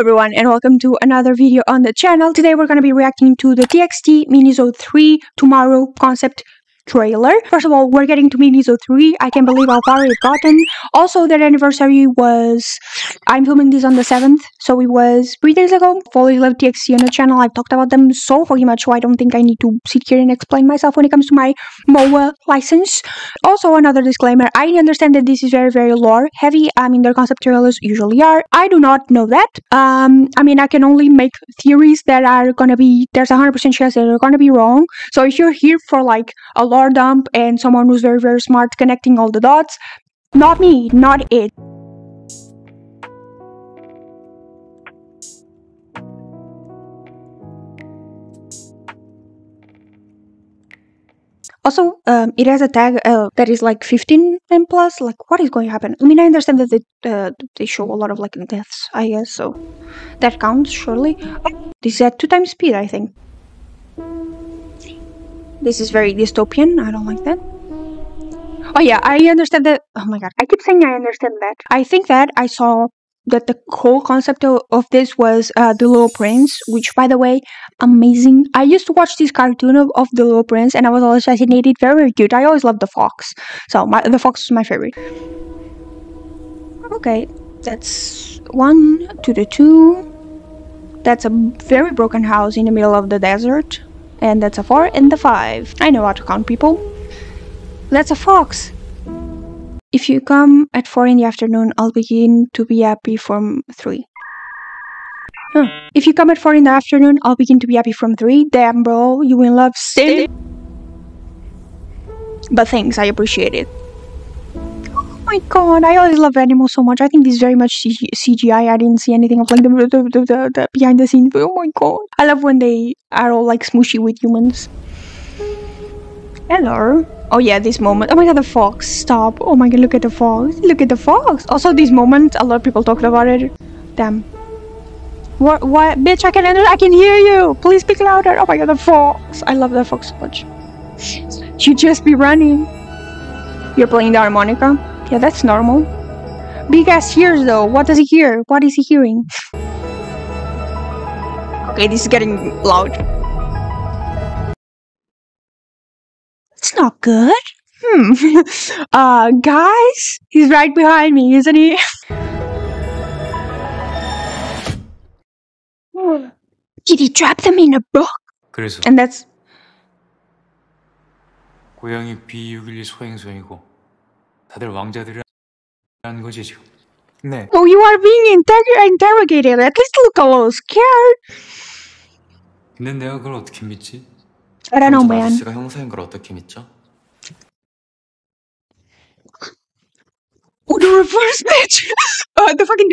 everyone, and welcome to another video on the channel. Today we're going to be reacting to the TXT Miniso 3 Tomorrow concept trailer. First of all, we're getting to Miniso 3. I can't believe how far we've gotten. Also, their anniversary was... I'm filming this on the 7th, so it was 3 days ago. I've always loved TXT on the channel. I've talked about them so fucking much, so I don't think I need to sit here and explain myself when it comes to my MOA license. Also, another disclaimer. I understand that this is very lore heavy. I mean, their concept trailers usually are. I do not know that. I mean, I can only make theories that are gonna be... There's a 100% chance that they're gonna be wrong. So if you're here for, like, a lore dump and someone who's very smart connecting all the dots, not me, not it. Also, it has a tag that is like 15 and plus. Like, what is going to happen? I mean, I understand that they show a lot of like deaths, I guess, so that counts, surely. Oh, this is at 2x speed, I think. This is very dystopian. I don't like that. Oh yeah, I understand that. Oh my god, I keep saying I understand that. I think that I saw that the whole concept of this was The Little Prince, which, by the way, amazing. I used to watch this cartoon of The Little Prince, and I was always fascinated. Very cute. I always loved the fox. So the fox was my favorite. Okay, that's 1 to the 2. That's a very broken house in the middle of the desert. And that's a 4 and the 5. I know how to count, people. That's a fox. If you come at 4 in the afternoon, I'll begin to be happy from 3. Huh. If you come at 4 in the afternoon, I'll begin to be happy from 3. Damn, bro, you in love still? But thanks, I appreciate it. Oh my god, I always love animals so much. I think this is very much CGI. I didn't see anything of like the behind the scenes. Oh my god, I love when they are all like smooshy with humans. Hello. Oh yeah, this moment. Oh my god, the fox. Stop. Oh my god, look at the fox. Look at the fox. Also, this moment, a lot of people talked about it. Damn. What? Bitch, I can hear you. Please speak louder. Oh my god, the fox. I love the fox so much. You just be running. You're playing the harmonica. Yeah, that's normal. Big ass hears though. What does he hear? What is he hearing? Okay, this is getting loud. It's not good. Guys, he's right behind me, isn't he? Did he trap them in a book? And that's... Oh, you are being interrogated. At least look a little scared. I don't know, man. Udo reverse, bitch! The fucking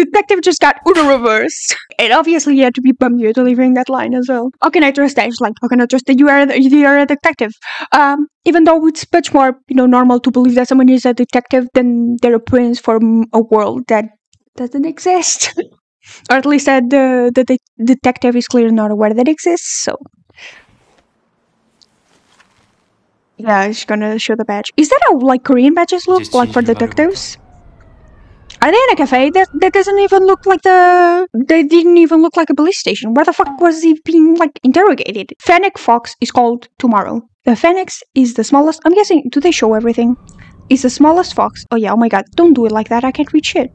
detective just got Udo reversed. And obviously, he had to be bummed you delivering that line as well. How can I trust that? It's like, how can I trust that you are a detective? Even though it's much more, you know, normal to believe that someone is a detective than they're a prince from a world that doesn't exist. Or at least that the detective is clearly not aware that it exists, so... Yeah, she's gonna show the badge. Is that how like Korean badges look like for detectives? Are they in a cafe? That doesn't even look like They didn't even look like a police station. Where the fuck was he being like interrogated? Fennec fox is called Tomorrow. The Fennec is the smallest. I'm guessing. Do they show everything? Is the smallest fox? Oh yeah. Oh my god. Don't do it like that. I can't reach it.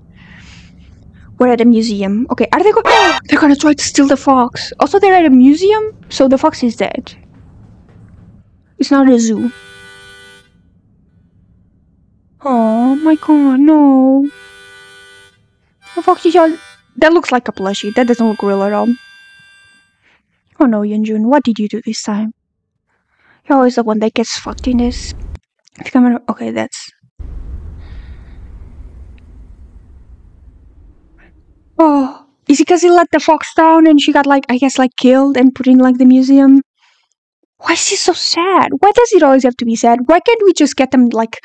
We're at a museum. Okay. Are they going? They're gonna try to steal the fox. Also, they're at a museum, so the fox is dead. It's not a zoo. Oh my god, no. The fox is all... That looks like a plushie. That doesn't look real at all. Oh no, Yeonjun, what did you do this time? You're always the one that gets fucked in this. Okay, that's... Oh, is it because he let the fox down and she got like, I guess like killed and put in like the museum? Why is he so sad? Why does it always have to be sad? Why can't we just get them, like,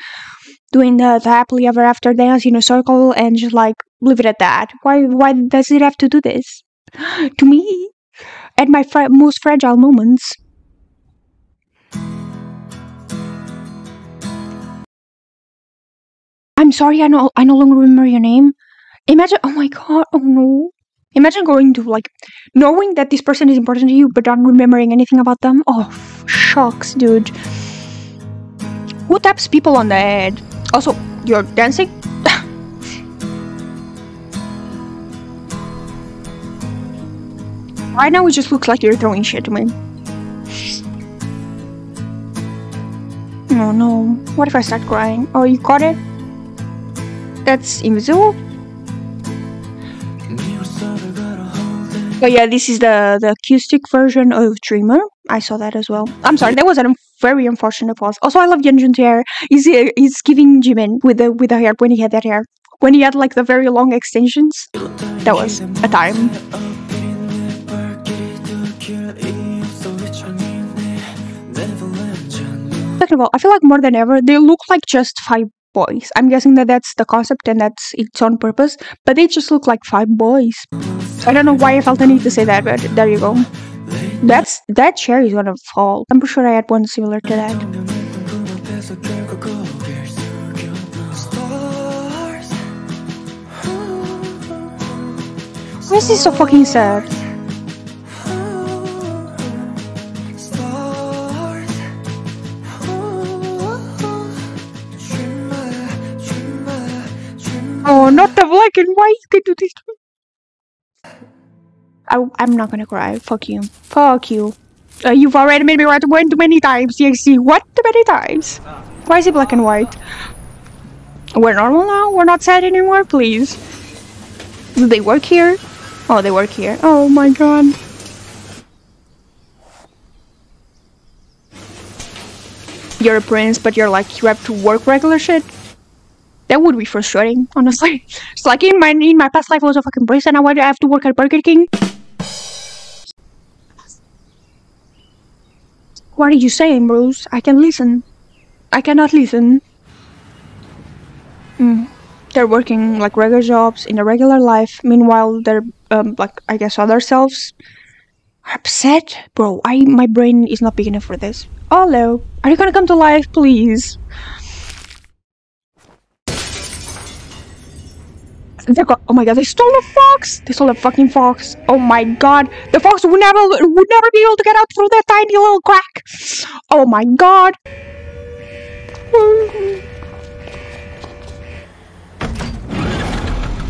doing the happily ever after dance in a circle and just, like, leave it at that? Why does it have to do this? To me, at my most fragile moments. I'm sorry, I no longer remember your name. Imagine... Oh my god, oh no. Imagine going to, like, knowing that this person is important to you, but not remembering anything about them. Oh, shocks, dude. Who taps people on the head? Also, you're dancing? Right now, it just looks like you're throwing shit to me. Oh no, what if I start crying? Oh, you caught it? That's invisible? But yeah, this is the acoustic version of Dreamer. I saw that as well. I'm sorry, that was a very unfortunate pause. Also, I love Yeonjun's hair. He's giving Jimin with the hair when he had that hair. When he had like the very long extensions. That was a time. Second of all, I feel like more than ever, they look like just 5 boys. I'm guessing that's the concept and that's its own purpose. But they just look like 5 boys. I don't know why I felt the need to say that, but there you go. That chair is gonna fall. I'm pretty sure I had one similar to that. This is so fucking sad. Oh, not the black and white. You can do this too. I'm not gonna cry. Fuck you. Fuck you. You've already made me cry too many times, TXT. What? Too many times? Why is it black and white? We're normal now? We're not sad anymore? Please. Do they work here? Oh, they work here. Oh my god. You're a prince, but you're like, you have to work regular shit? That would be frustrating, honestly. It's like in my past life I was a fucking prince and now I have to work at Burger King. What are you saying, Bruce? I can listen. I cannot listen. They're working like regular jobs in a regular life. Meanwhile, they're like, I guess, other selves are upset. Bro, my brain is not big enough for this. Hello, are you gonna come to life, please? Oh my god, they stole a fox! They stole a fucking fox. Oh my god. The fox would never be able to get out through that tiny little crack. Oh my god.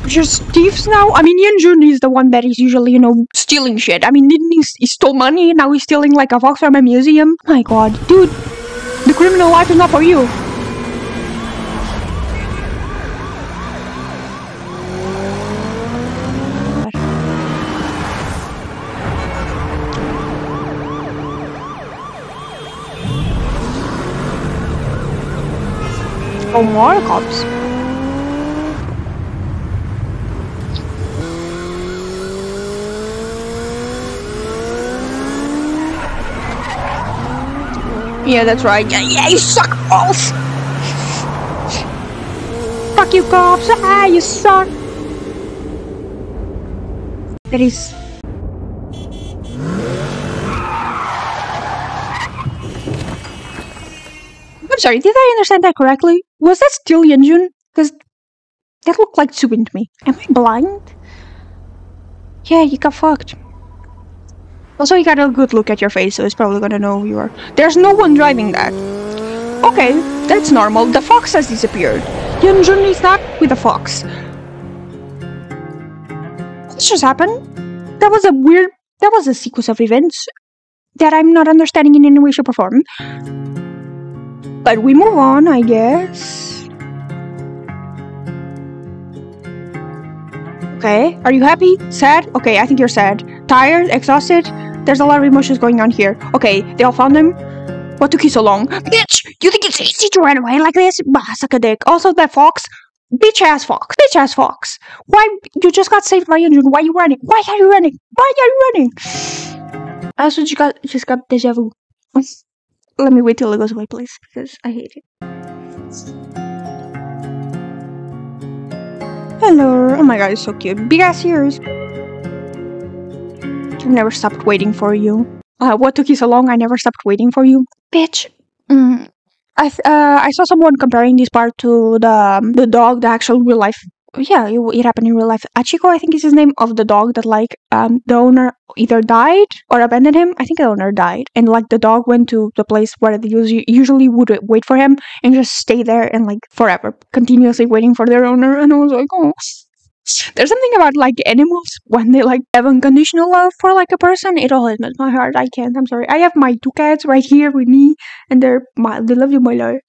Just thieves now? I mean, Yeonjun is the one that is usually, you know, stealing shit. I mean, didn't he stole money? Now he's stealing like a fox from a museum. My god, dude. The criminal life is not for you. Oh, more cops. Yeah, that's right. Yeah, you suck balls. Fuck you, cops. Ah, you suck. That is. I'm sorry, did I understand that correctly? Was that still Yeonjun? Because that looked like Soobin to me. Am I blind? Yeah, you got fucked. Also, you got a good look at your face, so it's probably gonna know who you are. There's no one driving that. Okay, that's normal. The fox has disappeared. Yeonjun is not with the fox. What just happened? That was a sequence of events that I'm not understanding in any way, shape, or form. But we move on, I guess. Okay, are you happy? Sad? Okay, I think you're sad. Tired? Exhausted? There's a lot of emotions going on here. Okay, they all found him. What took you so long? Bitch! You think it's easy to run away like this? Bah, suck a dick. Also, that fox. Bitch ass fox. Bitch ass fox. Why? You just got saved by Yeonjun. Why are you running? Why are you running? Why are you running? I also just got deja vu. Let me wait till it goes away, please, because I hate it. Hello. Oh my god, it's so cute. Big ass ears. I've never stopped waiting for you. What took you so long? I never stopped waiting for you. Bitch. I saw someone comparing this part to the dog, the actual real life yeah, it happened in real life. Akiko, I think is his name, of the dog that, like, the owner either died or abandoned him. I think the owner died, and like the dog went to the place where they usually would wait for him and just stay there and like forever, continuously waiting for their owner. And I was like, oh. There's something about like animals when they like have unconditional love for like a person. It all melts my heart. I can't. I'm sorry. I have my two cats right here with me, and they love you, my life.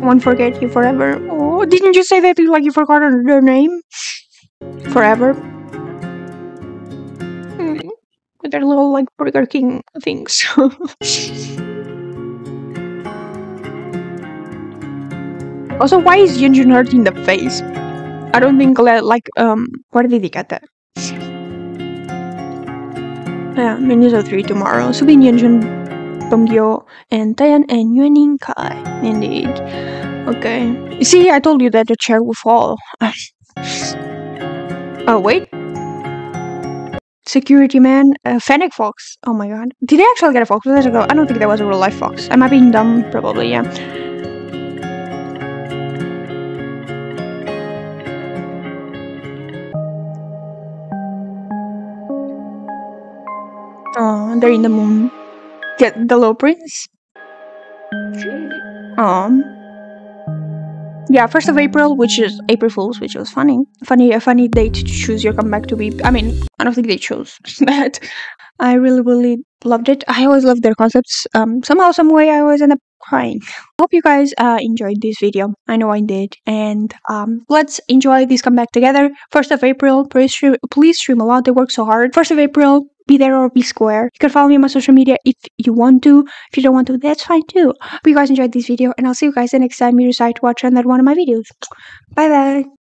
Won't forget you forever. Oh, didn't you say that you forgot her name? Forever. With their little like Burger King things. Also, why is Yeonjun hurt in the face? I don't think, like, where did he get that? Yeah, Minus 03 tomorrow. Soobin, Yeonjun, Bongyo, and Taehyun, and Yuening Kai. Indeed. Okay. You see, I told you that the chair will fall. Oh, wait. Security man, Fennec fox. Oh my god. Did I actually get a fox? Years ago? I don't think that was a real life fox. Am I being dumb? Probably, yeah. Oh, they're in the moon. Get the low prince. Yeah, 1st of April, which is April Fool's, which was funny. A funny date to choose your comeback to be. I mean, I don't think they chose that. I really, really loved it. I always loved their concepts. Somehow, some way, I always end up crying. Hope you guys enjoyed this video. I know I did. And let's enjoy this comeback together. 1st of April, please stream a lot. They work so hard. 1st of April. Be there or be square. You can follow me on my social media if you want to. If you don't want to, that's fine too. Hope you guys enjoyed this video, and I'll see you guys the next time you decide to watch another one of my videos. Bye bye.